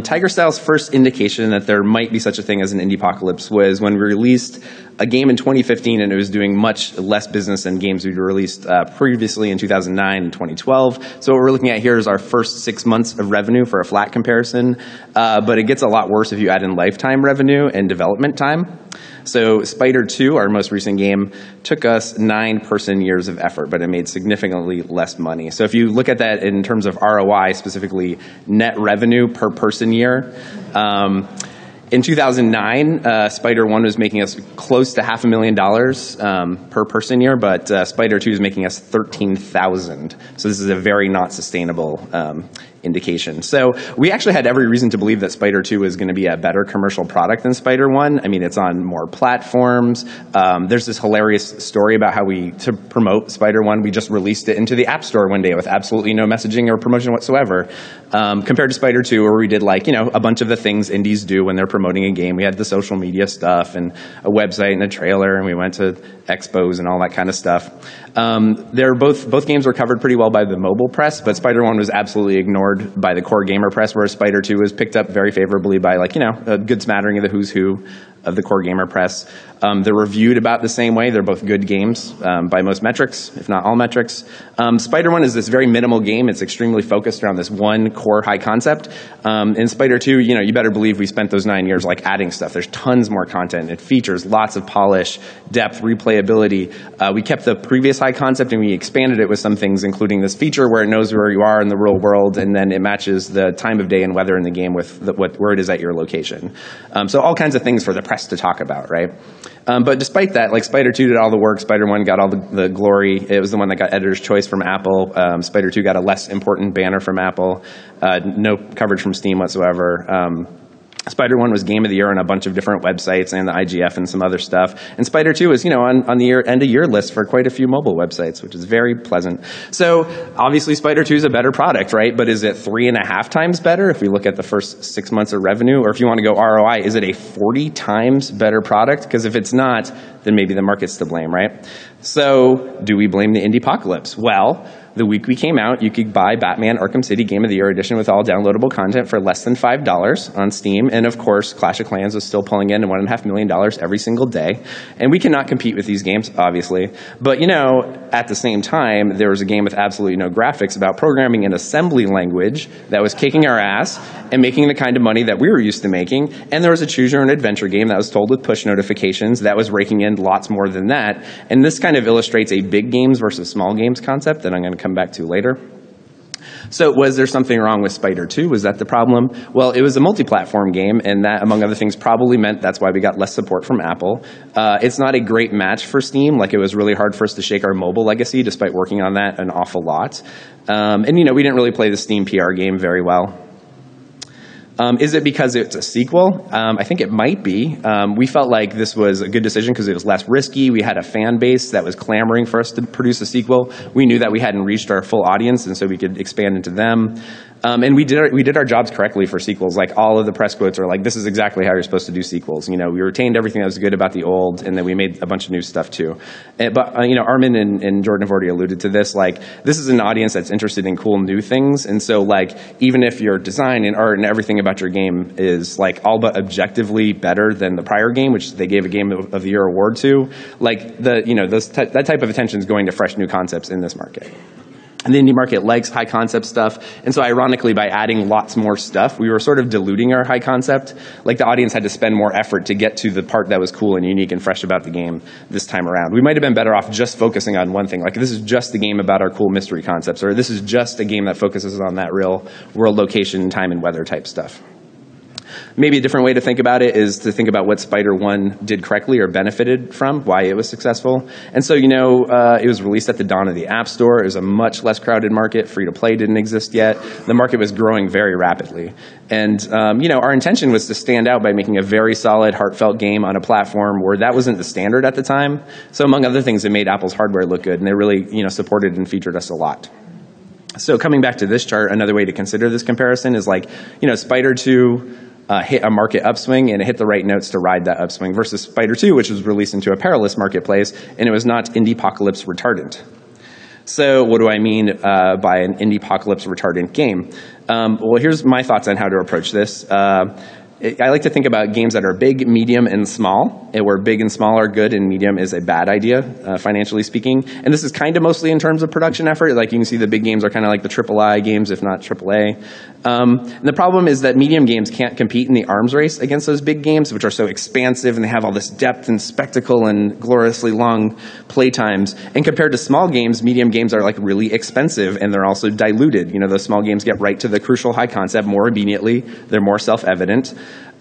Tiger Style's first indication that there might be such a thing as an Indiepocalypse was when we released a game in 2015, and it was doing much less business than games we'd released previously in 2009 and 2012. So what we're looking at here is our first 6 months of revenue for a flat comparison. But it gets a lot worse if you add in lifetime revenue and development time. So Spider 2, our most recent game, took us 9 person-years of effort, but it made significantly less money. So if you look at that in terms of ROI, specifically net revenue per person year, in 2009, Spider 1 was making us close to $500,000 per person year, but Spider 2 is making us $13,000. So this is a very not sustainable indication. So we actually had every reason to believe that Spider 2 is going to be a better commercial product than Spider 1. I mean, it's on more platforms. There's this hilarious story about how to promote Spider 1, we just released it into the App Store one day with absolutely no messaging or promotion whatsoever. Compared to Spider 2, where we did, like, you know, a bunch of the things indies do when they're promoting a game. We had the social media stuff and a website and a trailer, and we went to expos and all that kind of stuff. They're both games were covered pretty well by the mobile press, but Spider 1 was absolutely ignored by the core gamer press, whereas Spider 2 was picked up very favorably by, like, you know, a good smattering of the who's who of the core gamer press. They're reviewed about the same way. They're both good games by most metrics, if not all metrics. Spider 1 is this very minimal game. It's extremely focused around this one core high concept. In Spider 2, you know, you better believe we spent those 9 years, like, adding stuff. There's tons more content. It features lots of polish, depth, replayability. We kept the previous high concept and we expanded it with some things, including this feature where it knows where you are in the real world, and then it matches the time of day and weather in the game with where it is at your location. So all kinds of things for the press to talk about, right? But despite that, like, Spider 2 did all the work, Spider 1 got all the glory. It was the one that got Editor's Choice from Apple. Spider 2 got a less important banner from Apple. No coverage from Steam whatsoever. Spider 1 was Game of the Year on a bunch of different websites and the IGF and some other stuff. And Spider 2 is, you know, on the end-of-year list for quite a few mobile websites, which is very pleasant. So obviously Spider 2 is a better product, right? But is it 3.5 times better if we look at the first 6 months of revenue? Or if you want to go ROI, is it a 40 times better product? Because if it's not, then maybe the market's to blame, right? So do we blame the Indiepocalypse? Well, the week we came out, you could buy Batman Arkham City Game of the Year Edition with all downloadable content for less than $5 on Steam. And of course, Clash of Clans was still pulling in $1.5 million every single day. And we cannot compete with these games, obviously. But, you know, at the same time, there was a game with absolutely no graphics about programming in assembly language that was kicking our ass and making the kind of money that we were used to making. And there was a choose your own adventure game that was told with push notifications that was raking in lots more than that. And this kind of illustrates a big games versus small games concept that I'm going to come back to later. So was there something wrong with Spider 2? Was that the problem? Well, it was a multi-platform game, and that, among other things, probably meant that's why we got less support from Apple. It's not a great match for Steam. Like, it was really hard for us to shake our mobile legacy, despite working on that an awful lot. And, you know, we didn't really play the Steam PR game very well. Is it because it's a sequel? I think it might be. We felt like this was a good decision because it was less risky. We had a fan base that was clamoring for us to produce a sequel. We knew that we hadn't reached our full audience, and so we could expand into them. And we did our jobs correctly for sequels. Like, all of the press quotes are like, this is exactly how you're supposed to do sequels. You know, we retained everything that was good about the old, and then we made a bunch of new stuff too. But you know, Armin and Jordan have already alluded to this. Like, this is an audience that's interested in cool new things, and so, like, even if your design and art and everything about your game is, like, all but objectively better than the prior game, which they gave a Game of the Year award to, like, the, you know, that type of attention is going to fresh new concepts in this market. The indie market likes high concept stuff. And so ironically, by adding lots more stuff, we were sort of diluting our high concept. Like the audience had to spend more effort to get to the part that was cool and unique and fresh about the game this time around. We might have been better off just focusing on one thing. Like this is just the game about our cool mystery concepts, or this is just a game that focuses on that real world location, time, and weather type stuff. Maybe a different way to think about it is to think about what Spider 1 did correctly or benefited from, why it was successful. And so, you know, it was released at the dawn of the App Store. It was a much less crowded market. Free-to-play didn't exist yet. The market was growing very rapidly. And, you know, our intention was to stand out by making a very solid, heartfelt game on a platform where that wasn't the standard at the time. So, among other things, it made Apple's hardware look good, and they really, you know, supported and featured us a lot. So, coming back to this chart, another way to consider this comparison is like, you know, Spider 2... hit a market upswing, and it hit the right notes to ride that upswing, versus Spider 2, which was released into a perilous marketplace, and it was not Indiepocalypse retardant. So what do I mean by an Indiepocalypse retardant game? Well, here's my thoughts on how to approach this. I like to think about games that are big, medium, and small, where big and small are good and medium is a bad idea, financially speaking. And this is kind of mostly in terms of production effort. Like you can see the big games are kind of like the triple-I games, if not triple-A. And the problem is that medium games can't compete in the arms race against those big games, which are so expansive and they have all this depth and spectacle and gloriously long play times. And compared to small games, medium games are like really expensive and they're also diluted. You know, those small games get right to the crucial high concept more immediately. They're more self-evident.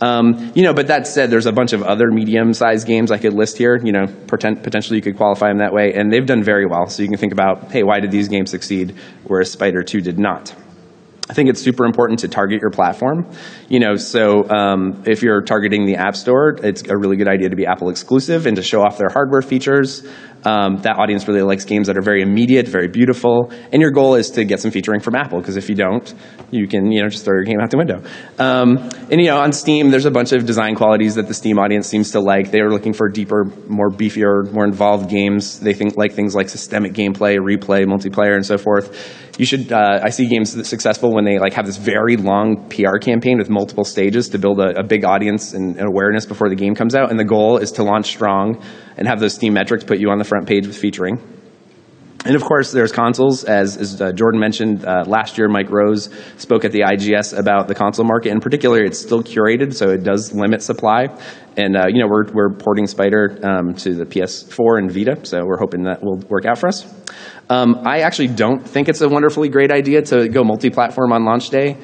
You know, but that said, there's a bunch of other medium-sized games I could list here. You know, potentially you could qualify them that way, and they've done very well. So you can think about, hey, why did these games succeed, whereas Spider 2 did not? I think it's super important to target your platform. You know, so if you're targeting the App Store, it's a really good idea to be Apple exclusive and to show off their hardware features. That audience really likes games that are very immediate, very beautiful, and your goal is to get some featuring from Apple, because if you don't, you can, you know, just throw your game out the window. And, you know, on Steam, there's a bunch of design qualities that the Steam audience seems to like. They are looking for deeper, more beefier, more involved games. They like things like systemic gameplay, replay, multiplayer, and so forth. You should, I see games that are successful when they like have this very long PR campaign with multiple stages to build a big audience and awareness before the game comes out, and the goal is to launch strong and have those Steam metrics put you on the front page with featuring. And of course, there's consoles. As Jordan mentioned, last year Mike Rose spoke at the IGS about the console market. In particular, it's still curated, so it does limit supply. And you know, we're porting Spider to the PS4 and Vita, so we're hoping that will work out for us. I actually don't think it's a wonderfully great idea to go multi-platform on launch day.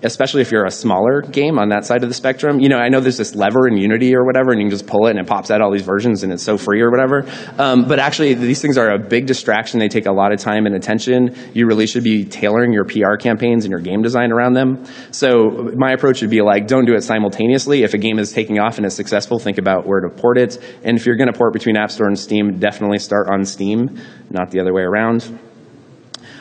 Especially if you're a smaller game on that side of the spectrum. You know, I know there's this lever in Unity or whatever, and you can just pull it and it pops out all these versions and it's so free or whatever. But actually, these things are a big distraction. They take a lot of time and attention. You really should be tailoring your PR campaigns and your game design around them. So my approach would be like, don't do it simultaneously. If a game is taking off and is successful, think about where to port it. And if you're going to port between App Store and Steam, definitely start on Steam, not the other way around.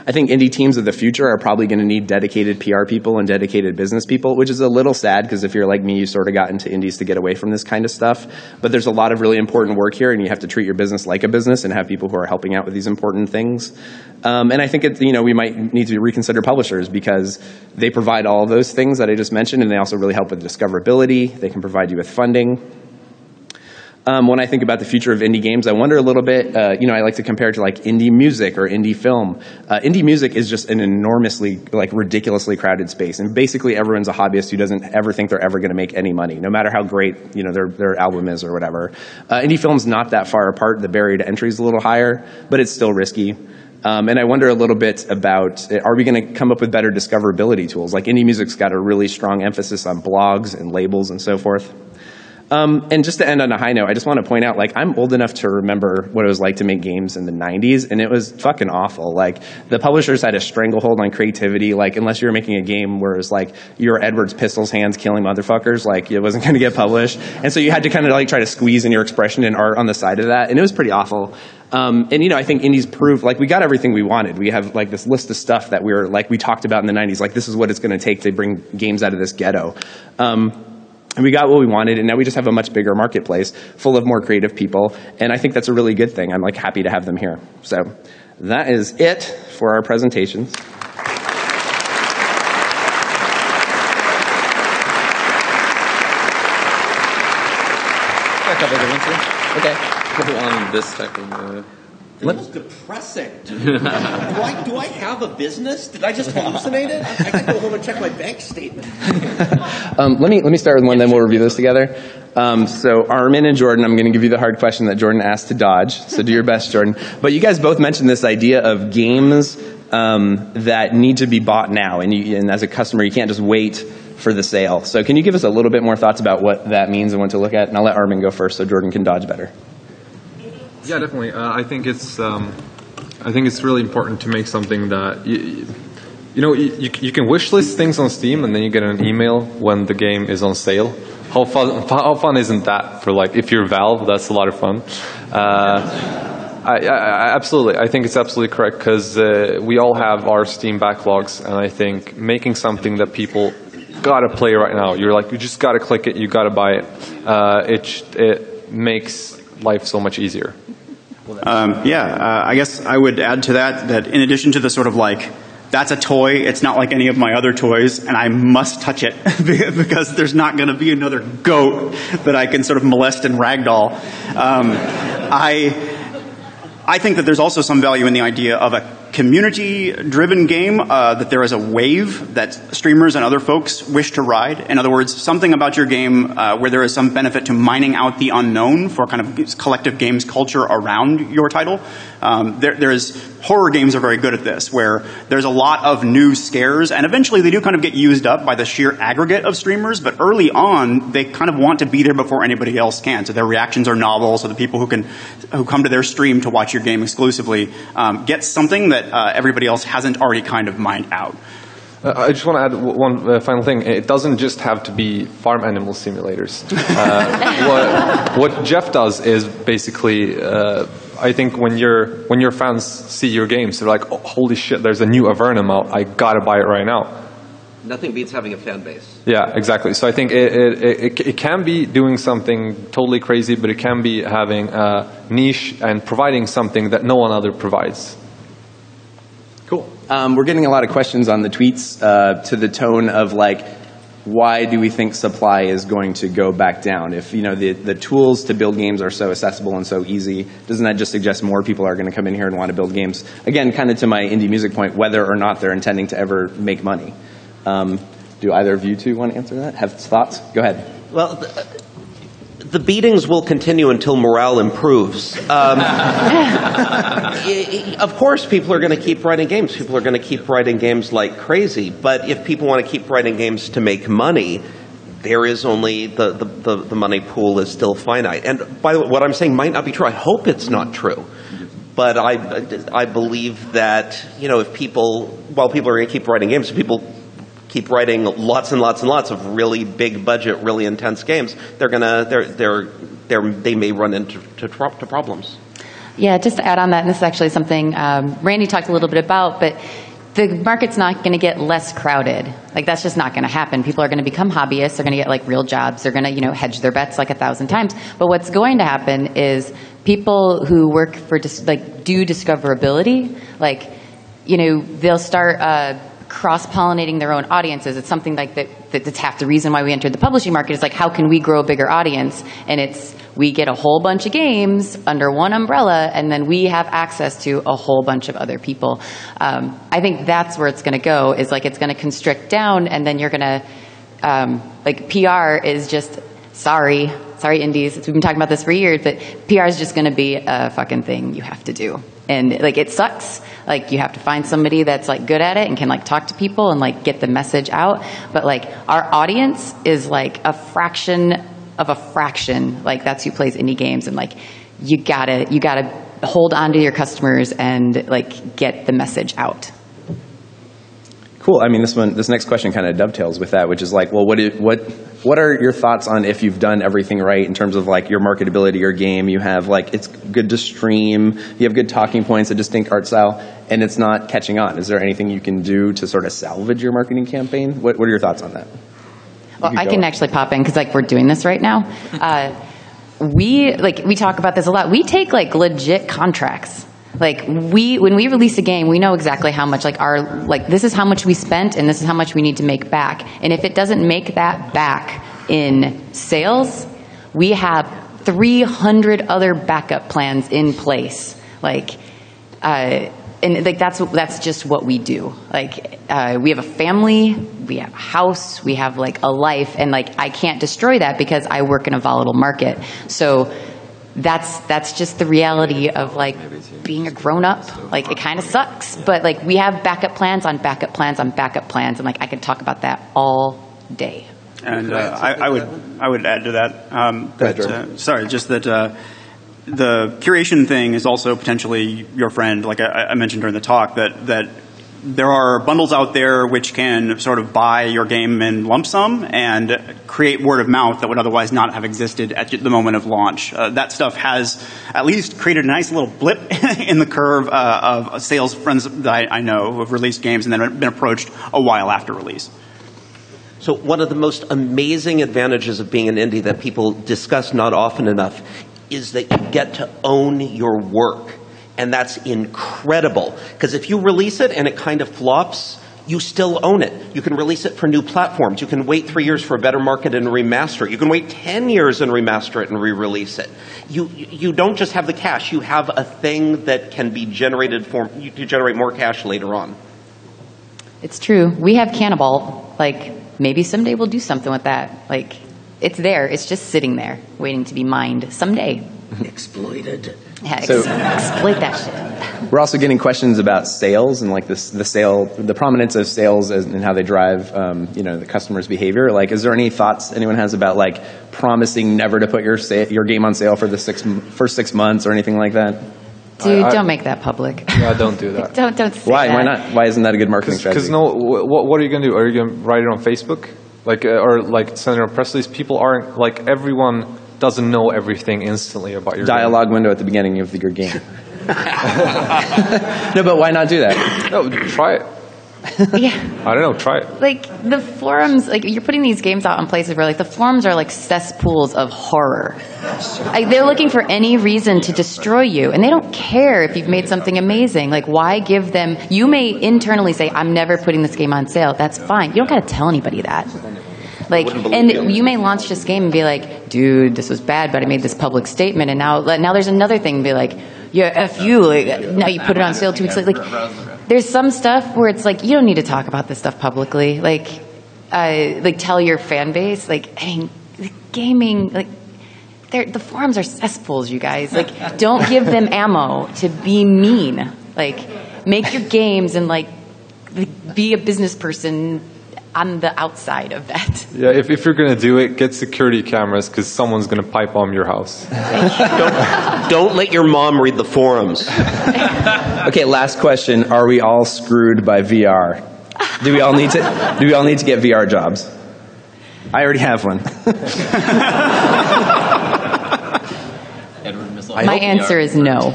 I think indie teams of the future are probably going to need dedicated PR people and dedicated business people, which is a little sad because if you're like me, you sort of got into indies to get away from this kind of stuff. But there's a lot of really important work here, and you have to treat your business like a business and have people who are helping out with these important things. And I think you know, we might need to reconsider publishers because they provide all of those things that I just mentioned, and they also really help with discoverability. They can provide you with funding. When I think about the future of indie games, I wonder a little bit, you know, I like to compare it to like indie music or indie film. Indie music is just an enormously, like ridiculously crowded space. And basically everyone's a hobbyist who doesn't ever think they're ever going to make any money, no matter how great, you know, their album is or whatever. Indie film's not that far apart. The barrier to entry is a little higher, but it's still risky. And I wonder a little bit about, are we going to come up with better discoverability tools? Like indie music's got a really strong emphasis on blogs and labels and so forth. And just to end on a high note, I just want to point out, like, I'm old enough to remember what it was like to make games in the 90s, and it was fucking awful. Like, the publishers had a stranglehold on creativity. Like, unless you were making a game where it was, like, your Edwards Pistols hands killing motherfuckers, like, it wasn't going to get published. And so you had to kind of, like, try to squeeze in your expression and art on the side of that, and it was pretty awful. And, you know, I think indies proved, like, we got everything we wanted. We have, like, this list of stuff that we were, like, we talked about in the 90s. Like, this is what it's going to take to bring games out of this ghetto. And we got what we wanted, and now we just have a much bigger marketplace full of more creative people, and I think that's a really good thing. I'm like happy to have them here. So that is it for our presentations. A couple of ones here. Okay. This second. That was depressing. Do I have a business? Did I just hallucinate it? I can go home and check my bank statement. Let me start with one, then we'll review those together. So Armin and Jordan, I'm going to give you the hard question that Jordan asked to dodge. So do your best, Jordan. But you guys both mentioned this idea of games that need to be bought now. And as a customer, you can't just wait for the sale. So can you give us a little bit more thoughts about what that means and what to look at? And I'll let Armin go first so Jordan can dodge better. Yeah, definitely. I think it's really important to make something that you can wishlist things on Steam, and then you get an email when the game is on sale. How fun isn't that? For like, if you're Valve, that's a lot of fun. Absolutely, I think it's absolutely correct because we all have our Steam backlogs, and I think making something that people gotta play right now. You're like, you just gotta click it, you gotta buy it. It makes life so much easier. I guess I would add to that in addition to the sort of like, that's a toy, it's not like any of my other toys, and I must touch it because there's not going to be another goat that I can sort of molest and ragdoll. I think that there's also some value in the idea of a community-driven game, that there is a wave that streamers and other folks wish to ride. In other words, something about your game where there is some benefit to mining out the unknown for kind of collective games culture around your title. Horror games are very good at this, where there's a lot of new scares, and eventually they do kind of get used up by the sheer aggregate of streamers, but early on, they kind of want to be there before anybody else can. So their reactions are novel, so the people who come to their stream to watch your game exclusively get something that everybody else hasn't already kind of mined out. I just want to add one final thing. It doesn't just have to be farm animal simulators. What Jeff does is basically, I think when your fans see your games, they're like, oh, holy shit, there's a new Avernum out. I gotta buy it right now. Nothing beats having a fan base. Yeah, exactly. So I think it can be doing something totally crazy, but it can be having a niche and providing something that no one other provides. Cool. We're getting a lot of questions on the tweets to the tone of like, why do we think supply is going to go back down? If the tools to build games are so accessible and so easy, doesn't that just suggest more people are going to come in here and want to build games? Again, kind of to my indie music point, whether or not they're intending to ever make money. Do either of you two want to answer that? Have thoughts? Go ahead. Well, the beatings will continue until morale improves. Of course, people are going to keep writing games. People are going to keep writing games like crazy. But if people want to keep writing games to make money, there is only the money pool is still finite. And by the way, what I'm saying might not be true. I hope it's not true. But I believe that if people, while people are going to keep writing games, people keep writing lots and lots and lots of really big budget, really intense games, they may run into problems. Yeah, just to add on that, and this is actually something Randy talked a little bit about, but the market's not going to get less crowded. Like, that's just not going to happen. People are going to become hobbyists. They're going to get like real jobs. They're going to hedge their bets like 1,000 times. But what's going to happen is people who work for do discoverability, they'll start cross-pollinating their own audiences. It's something like that's half the reason why we entered the publishing market is like, how can we grow a bigger audience? And we get a whole bunch of games under one umbrella, and then we have access to a whole bunch of other people. I think that's where it's going to go, is like, it's going to constrict down, and then you're going to, PR is just, sorry indies, we've been talking about this for years, but PR is just going to be a fucking thing you have to do. And it sucks. You have to find somebody that's good at it and can talk to people and get the message out. But our audience is a fraction of a fraction. That's who plays indie games, and you gotta hold on to your customers and get the message out. Cool. I mean, this next question kind of dovetails with that, which is well, what are your thoughts on if you've done everything right in terms of your marketability, your game? You have it's good to stream, you have good talking points, a distinct art style, and it's not catching on. Is there anything you can do to sort of salvage your marketing campaign? What are your thoughts on that? Well, I can actually pop in because we're doing this right now. We talk about this a lot. We take legit contracts. When we release a game, we know exactly how much, this is how much we spent and this is how much we need to make back. And if it doesn't make that back in sales, we have 300 other backup plans in place. And like that's just what we do. Like we have a family, we have a house, we have like a life, and like I can't destroy that because I work in a volatile market. So that's just the reality of like being a grown up. Like it kind of sucks, but like we have backup plans on backup plans on backup plans, and like I can talk about that all day. And I would add to that. The curation thing is also potentially your friend, like I mentioned during the talk, that there are bundles out there which can sort of buy your game in lump sum and create word of mouth that would otherwise not have existed at the moment of launch. That stuff has at least created a nice little blip in the curve of sales friends that I know who have released games and then been approached a while after release. So one of the most amazing advantages of being an indie that people discuss not often enough is that you get to own your work. And that's incredible. Because if you release it and it kind of flops, you still own it. You can release it for new platforms. You can wait 3 years for a better market and remaster it. You can wait 10 years and remaster it and re-release it. You don't just have the cash. You have a thing that can be generated for you to generate more cash later on. It's true. We have Canabalt. Like, maybe someday we'll do something with that. Like, it's there. It's just sitting there, waiting to be mined someday. Exploited. Yeah, exploit that shit. We're also getting questions about sales and like the prominence of sales and how they drive, the customer's behavior. Like, is there any thoughts anyone has about like promising never to put your game on sale for the first 6 months or anything like that? Dude, don't make that public. Yeah, don't do that. don't. Say why? That. Why not? Why isn't that a good marketing strategy? Because what are you going to do? Are you going to write it on Facebook? Like, or like sending a press release, people aren't, like, everyone doesn't know everything instantly about your dialogue game. Window at the beginning of your game. No, but why not do that? No, try it. Yeah. I don't know, try it. Like, the forums, like, you're putting these games out in places where, like, the forums are like cesspools of horror. Like, they're looking for any reason to destroy you, and they don't care if you've made something amazing. Like, why give them... You may internally say, I'm never putting this game on sale. That's fine. You don't got to tell anybody that. Like, and you may launch this game and be like, dude, this was bad, but I made this public statement, and now there's another thing, and be like, yeah, F you, like, now you put it on sale 2 weeks later. Like, there's some stuff where it's like, you don't need to talk about this stuff publicly. Like tell your fan base, like, I mean, gaming, like, the forums are cesspools, you guys. Like, don't give them ammo to be mean. Like, make your games and, like, be a business person on the outside of that. Yeah, if you're going to do it, get security cameras because someone's going to pipe bomb your house. Don't let your mom read the forums. Okay, last question. Are we all screwed by VR? Do we all need to get VR jobs? I already have one. My answer is no.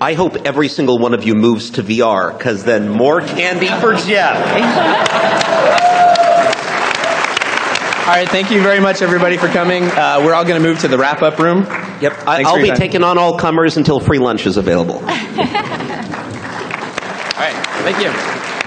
I hope every single one of you moves to VR because then more candy for Jeff. All right, thank you very much, everybody, for coming. We're all going to move to the wrap-up room. Yep, I'll be taking on all comers until free lunch is available. All right, thank you.